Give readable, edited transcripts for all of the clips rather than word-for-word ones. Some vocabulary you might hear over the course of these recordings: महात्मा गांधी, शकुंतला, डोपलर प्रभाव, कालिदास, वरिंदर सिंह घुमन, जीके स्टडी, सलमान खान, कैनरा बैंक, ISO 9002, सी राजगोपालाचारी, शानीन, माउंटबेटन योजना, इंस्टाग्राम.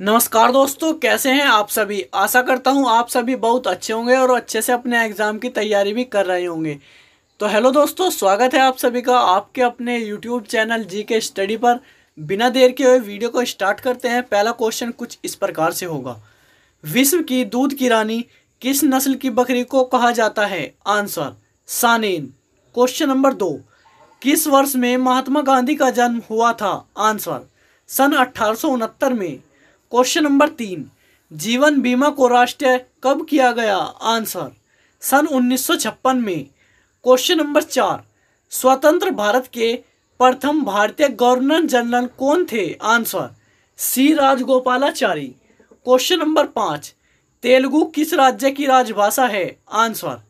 नमस्कार दोस्तों, कैसे हैं आप सभी। आशा करता हूं आप सभी बहुत अच्छे होंगे और अच्छे से अपने एग्ज़ाम की तैयारी भी कर रहे होंगे। तो हेलो दोस्तों, स्वागत है आप सभी का आपके अपने यूट्यूब चैनल जीके स्टडी पर। बिना देर के हुए वीडियो को स्टार्ट करते हैं। पहला क्वेश्चन कुछ इस प्रकार से होगा, विश्व की दूध की रानी किस नस्ल की बकरी को कहा जाता है। आंसर शानीन। क्वेश्चन नंबर 2, किस वर्ष में महात्मा गांधी का जन्म हुआ था। आंसर सन 1869 में। क्वेश्चन नंबर 3, जीवन बीमा को राष्ट्रीय कब किया गया। आंसर सन 1956 में। क्वेश्चन नंबर 4, स्वतंत्र भारत के प्रथम भारतीय गवर्नर जनरल कौन थे। आंसर सी राजगोपालाचारी। क्वेश्चन नंबर 5, तेलुगु किस राज्य की राजभाषा है। आंसर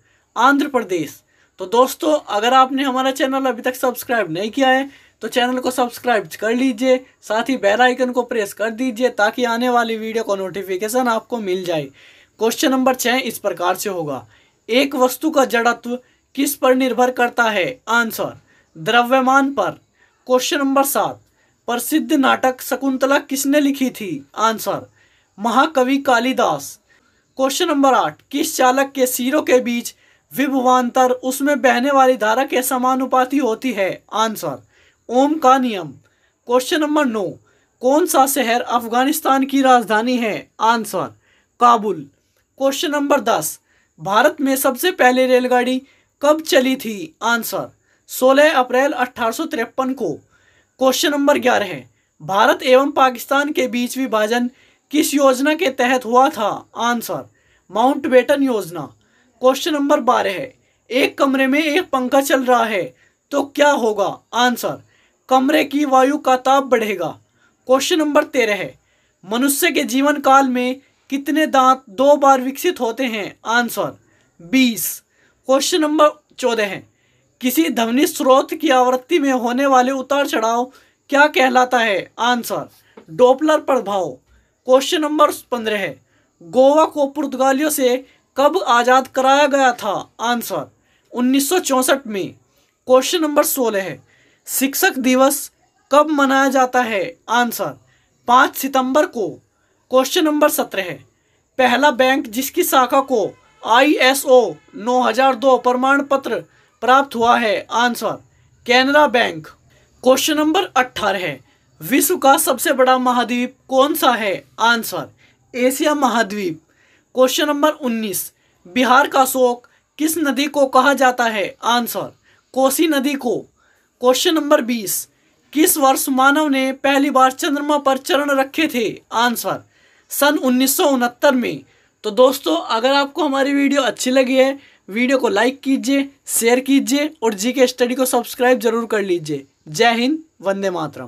आंध्र प्रदेश। तो दोस्तों, अगर आपने हमारा चैनल अभी तक सब्सक्राइब नहीं किया है तो चैनल को सब्सक्राइब कर लीजिए, साथ ही बेल आइकन को प्रेस कर दीजिए ताकि आने वाली वीडियो का नोटिफिकेशन आपको मिल जाए। क्वेश्चन नंबर 6 इस प्रकार से होगा, एक वस्तु का जड़त्व किस पर निर्भर करता है। आंसर द्रव्यमान पर। क्वेश्चन नंबर 7, प्रसिद्ध नाटक शकुंतला किसने लिखी थी। आंसर महाकवि कालिदास। क्वेश्चन नंबर 8, किस चालक के सिरों के बीच विभवांतर उसमें बहने वाली धारा के समानुपाती होती है। आंसर ओम का नियम। क्वेश्चन नंबर 9, कौन सा शहर अफगानिस्तान की राजधानी है। Answer Kabul. Question number 10, Bharat में सबसे पहले रेलगाड़ी कब चली थी। आंसर 16 अप्रैल 1853 को। क्वेश्चन नंबर 11, भारत एवं पाकिस्तान के बीच विभाजन किस योजना के तहत हुआ था। आंसर माउंटबेटन योजना। क्वेश्चन नंबर 12, एक कमरे में एक पंखा चल रहा है तो क्या होगा। आंसर कमरे की वायु का ताप बढ़ेगा। क्वेश्चन नंबर 13, मनुष्य के जीवन काल में कितने दांत 2 बार विकसित होते हैं। आंसर 20। क्वेश्चन नंबर 14, किसी ध्वनि स्रोत की आवृत्ति में होने वाले उतार चढ़ाव क्या कहलाता है। आंसर डोपलर प्रभाव। क्वेश्चन नंबर 15, गोवा को पुर्तगालियों से कब आज़ाद कराया गया था। आंसर 1964 में। क्वेश्चन नंबर 16, शिक्षक दिवस कब मनाया जाता है। आंसर 5 सितंबर को। क्वेश्चन नंबर 17, पहला बैंक जिसकी शाखा को ISO 9002 प्रमाण पत्र प्राप्त हुआ है। Answer कैनरा बैंक। Question number 18, विश्व का सबसे बड़ा महाद्वीप कौन सा है। आंसर एशिया महाद्वीप। क्वेश्चन नंबर 19, बिहार का शोक किस नदी को कहा जाता है। आंसर कोसी नदी को। क्वेश्चन नंबर 20, किस वर्ष मानव ने पहली बार चंद्रमा पर चरण रखे थे। आंसर सन 1969 में। तो दोस्तों, अगर आपको हमारी वीडियो अच्छी लगी है, वीडियो को लाइक कीजिए, शेयर कीजिए और जीके स्टडी को सब्सक्राइब जरूर कर लीजिए। जय हिंद, वंदे मातरम।